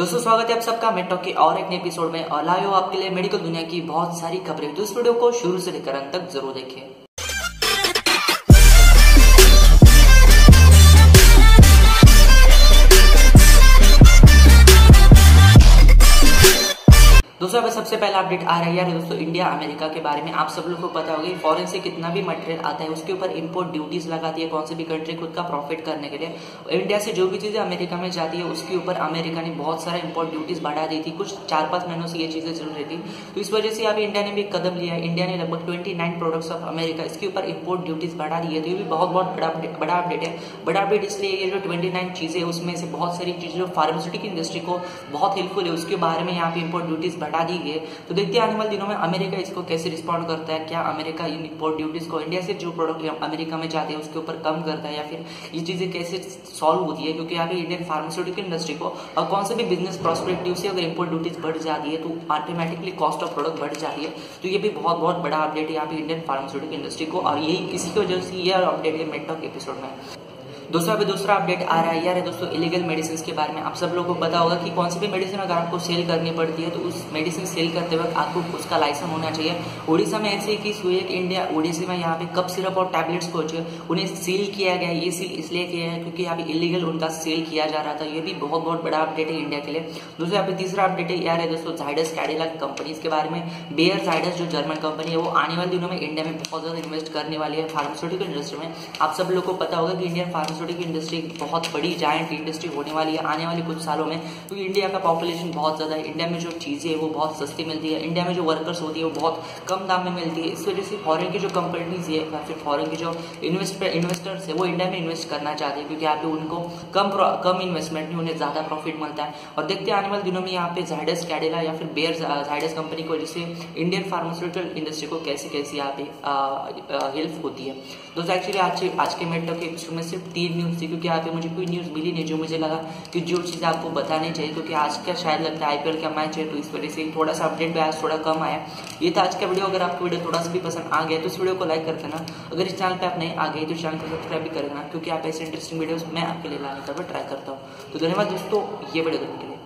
दोस्तों स्वागत है आप सबका मेडटॉक के और एक नए एपिसोड में और लाए हो आपके लिए मेडिकल दुनिया की बहुत सारी खबरें। तो इस वीडियो को शुरू से लेकर अंत तक जरूर देखें। दोस्तों अभी सबसे पहला अपडेट आ रही है दोस्तों इंडिया अमेरिका के बारे में। आप सब लोग को पता होगी फॉरेन से कितना भी मटेरियल आता है उसके ऊपर इंपोर्ट ड्यूटीज लगाती है कौन सी भी कंट्री खुद का प्रॉफिट करने के लिए। इंडिया से जो भी चीजें अमेरिका में जाती है उसके ऊपर अमेरिका ने बहुत सारा इंपोर्ट ड्यूटीज बढ़ा दी थी, कुछ 4-5 महीनों से ये चीजें चल रही थी। तो इस वजह से अभी इंडिया ने भी कदम लिया है। इंडिया ने लगभग 29 प्रोडक्ट्स ऑफ अमेरिका इसके ऊपर इंपोर्ट ड्यूटीज बढ़ा दी है। तो ये भी बहुत बड़ा अपडेट है। बड़ा अपडेट इसलिए ये जो 29 चीजें उसमें से बहुत सारी चीजें जो फार्मास्यूटिकल इंडस्ट्री को बहुत हेल्पफुल है उसके बारे में यहाँ पे इंपोर्ट ड्यूटीज हटा दी गई। तो देखते हैं आने वाले दिनों में अमेरिका इसको कैसे रिस्पॉन्ड करता है, क्या अमेरिका इन इंपोर्ट ड्यूटीज को इंडिया से जो प्रोडक्ट अमेरिका में जाते हैं उसके ऊपर कम करता है या फिर ये चीजें कैसे सॉल्व होती है। क्योंकि यहाँ पे इंडियन फार्मास्यूटिकल इंडस्ट्री को और कौन से भी बिजनेस प्रॉस्पेक्टिव से अगर इंपोर्ट ड्यूटीज बढ़ जाती है तो ऑटोमेटिकली कॉस्ट ऑफ प्रोडक्ट बढ़ जाती है। तो ये भी बहुत बड़ा अपडेट है यहाँ पे इंडियन फार्मास्यूटिकल इंडस्ट्री को और यही इसी की वजह से यह अपडेट है मेडटॉक एपिसोड में। दोस्तों अभी दूसरा अपडेट आ रहा है यार दोस्तों इलीगल मेडिसिन के बारे में। आप सब लोगों को पता होगा कि कौन सी भी मेडिसिन अगर आपको सेल करनी पड़ती है तो उस मेडिसिन सेल करते वक्त आपको उसका लाइसेंस होना चाहिए। उड़ीसा में ऐसे की सुएक इंडिया उड़ीसा में यहाँ पे कप सिरप और टैबलेट्स को जो उन्हें सील किया गया है, ये सील इसलिए किया है क्योंकि यहाँ पे इलीगल उनका सेल किया जा रहा था। ये भी बहुत बड़ा अपडेट है इंडिया के लिए। दोस्तों यहाँ पे तीसरा अपडेट है यार दोस्तों जायडस कैडिला कंपनीज के बारे में। बेयर जायडस जो जर्मन कंपनी है वो आने वाले दिनों में इंडिया में बहुत ज्यादा इन्वेस्ट करने वाली है फार्मास्यूटिकल इंडस्ट्री में। आप सब लोग को पता होगा कि इंडियन फार्मास्यूटिकल इंडस्ट्री बहुत बड़ी जायंट इंडस्ट्री होने वाली है आने वाले कुछ सालों में, क्योंकि इंडिया का पॉपुलेशन बहुत ज़्यादा है। इंडिया में जो चीज़ें वो बहुत सस्ती मिलती है, इंडिया में जो वर्कर्स होती है वो बहुत कम दाम में मिलती है। इस वजह से फॉरेन की जो कंपनीज है या फिर फॉरेन की जो इन्वेस्टर्स है वो इंडिया में इन्वेस्ट करना चाहते हैं क्योंकि यहाँ पे उनको कम इन्वेस्टमेंट में उन्हें ज़्यादा प्रॉफिट मिलता है। और देखते हैं आने वाले दिनों में यहाँ पे जायडस कैडिला या फिर बेयर जायडस कंपनी को जिससे इंडियन फार्मास्यूटिकल इंडस्ट्री को कैसे यहाँ पे हेल्प होती है। दोस्तों एक्चुअली आज के मेडटॉक एपिसोड में सिर्फ 3 न्यूज़ थी क्योंकि यहाँ पे मुझे कोई न्यूज़ मिली नहीं जो मुझे लगा कि जो चीज़ आपको बतानी चाहिए, क्योंकि आज का शायद लगता है IPL का मैच है तो इस वजह से थोड़ा सा अपडेट भी आज थोड़ा कम आया। ये था आज का वीडियो। अगर आपको वीडियो थोड़ा सा भी पसंद आ गया तो इस वीडियो को लाइक कर देना। अगर इस चैनल पर आप नहीं आ गए तो चैनल को सब्सक्राइब भी कर देना क्योंकि आप ऐसे इंटरेस्टिंग वीडियोज़ मैं आपके लिए लाने का भी ट्राई करता हूँ। तो धन्यवाद दोस्तों ये वीडियो देखने के लिए।